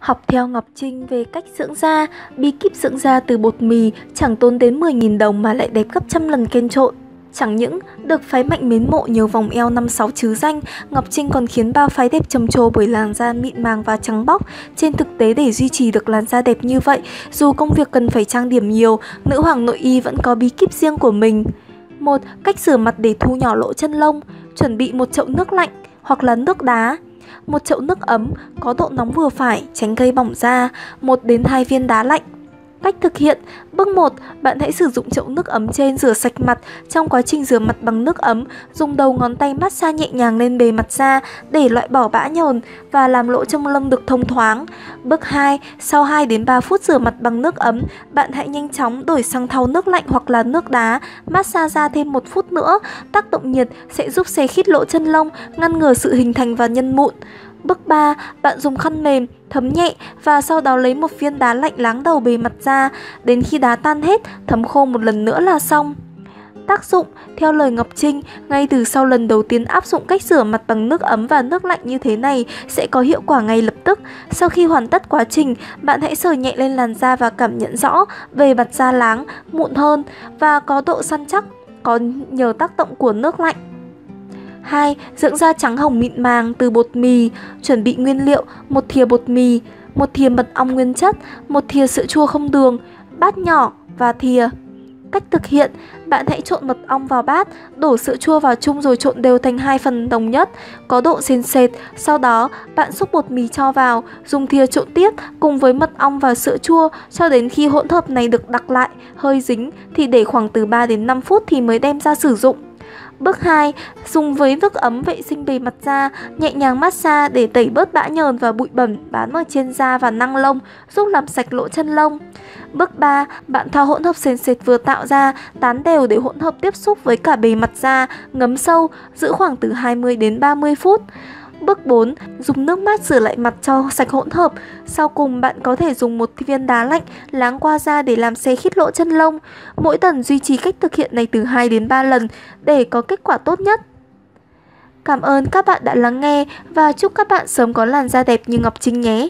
Học theo Ngọc Trinh về cách dưỡng da, bí kíp dưỡng da từ bột mì chẳng tốn đến 10.000 đồng mà lại đẹp gấp trăm lần ken trộn. Chẳng những được phái mạnh mến mộ nhiều vòng eo 5-6 chứ danh, Ngọc Trinh còn khiến bao phái đẹp trầm trồ bởi làn da mịn màng và trắng bóc. Trên thực tế, để duy trì được làn da đẹp như vậy, dù công việc cần phải trang điểm nhiều, nữ hoàng nội y vẫn có bí kíp riêng của mình. 1. Cách rửa mặt để thu nhỏ lỗ chân lông. Chuẩn bị một chậu nước lạnh hoặc là nước đá, một chậu nước ấm có độ nóng vừa phải, tránh gây bỏng da, 1 đến 2 viên đá lạnh. Cách thực hiện: bước 1, bạn hãy sử dụng chậu nước ấm trên rửa sạch mặt. Trong quá trình rửa mặt bằng nước ấm, dùng đầu ngón tay massage nhẹ nhàng lên bề mặt da để loại bỏ bã nhờn và làm lỗ chân lông được thông thoáng. Bước 2, sau 2 đến 3 phút rửa mặt bằng nước ấm, bạn hãy nhanh chóng đổi sang thau nước lạnh hoặc là nước đá, massage da thêm 1 phút nữa. Tác động nhiệt sẽ giúp xe khít lỗ chân lông, ngăn ngừa sự hình thành và nhân mụn. Bước 3, bạn dùng khăn mềm thấm nhẹ và sau đó lấy một viên đá lạnh láng đầu bề mặt da, đến khi đá tan hết, thấm khô một lần nữa là xong. Tác dụng: theo lời Ngọc Trinh, ngay từ sau lần đầu tiên áp dụng cách rửa mặt bằng nước ấm và nước lạnh như thế này sẽ có hiệu quả ngay lập tức. Sau khi hoàn tất quá trình, bạn hãy sờ nhẹ lên làn da và cảm nhận rõ bề mặt da láng, mụn hơn và có độ săn chắc, có nhờ tác động của nước lạnh. 2. Dưỡng da trắng hồng mịn màng từ bột mì. Chuẩn bị nguyên liệu: 1 thìa bột mì, 1 thìa mật ong nguyên chất, 1 thìa sữa chua không đường, bát nhỏ và thìa. Cách thực hiện: bạn hãy trộn mật ong vào bát, đổ sữa chua vào chung rồi trộn đều thành 2 phần đồng nhất, có độ sền sệt. Sau đó, bạn xúc bột mì cho vào, dùng thìa trộn tiếp cùng với mật ong và sữa chua cho đến khi hỗn hợp này được đặc lại, hơi dính thì để khoảng từ 3 đến 5 phút thì mới đem ra sử dụng. Bước 2, dùng với nước ấm vệ sinh bề mặt da, nhẹ nhàng massage để tẩy bớt bã nhờn và bụi bẩn bám ở trên da và năng lông, giúp làm sạch lỗ chân lông. Bước 3, bạn thoa hỗn hợp sền sệt vừa tạo ra, tán đều để hỗn hợp tiếp xúc với cả bề mặt da, ngấm sâu, giữ khoảng từ 20 đến 30 phút. Bước 4, dùng nước mát rửa lại mặt cho sạch hỗn hợp. Sau cùng, bạn có thể dùng một viên đá lạnh láng qua da để làm se khít lỗ chân lông. Mỗi tuần duy trì cách thực hiện này từ 2 đến 3 lần để có kết quả tốt nhất. Cảm ơn các bạn đã lắng nghe và chúc các bạn sớm có làn da đẹp như Ngọc Trinh nhé!